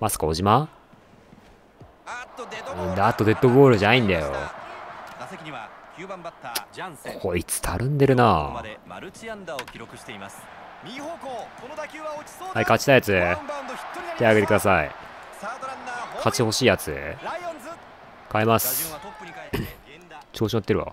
マスコ小島、なんだ、あとデッドボールじゃないんだよ。こいつたるんでるな。はい、勝ちたいやつ手挙げてください。勝ち欲しいやつ変えます。調子乗ってるわ。